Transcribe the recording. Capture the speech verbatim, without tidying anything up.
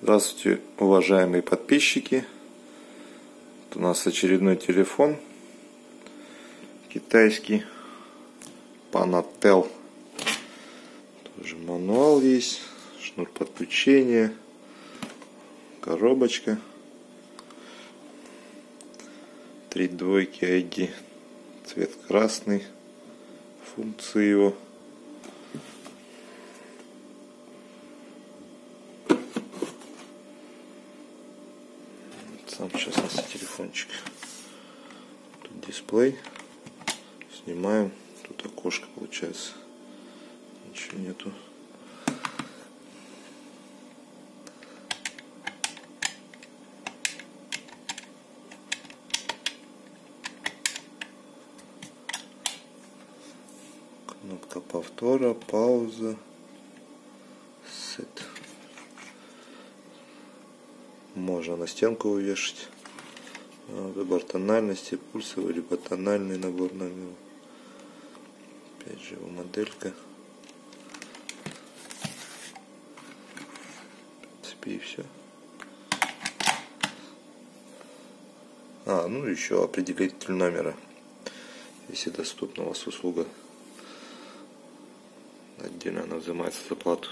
Здравствуйте, уважаемые подписчики. Вот у нас очередной телефон китайский Panatel. Тоже мануал есть, шнур подключения, коробочка, три двойки ай ди, цвет красный, функции его. Сам сейчас у нас телефончик. Тут дисплей. Снимаем. Тут окошко получается. Ничего нету. Кнопка повтора, пауза. Сет. Можно на стенку увешать. Выбор тональности, пульсовый либо тональный набор номеров. Опять же его моделька. В принципе и все. А, ну еще определитель номера. Если доступна у вас услуга. Отдельно она взимается за плату.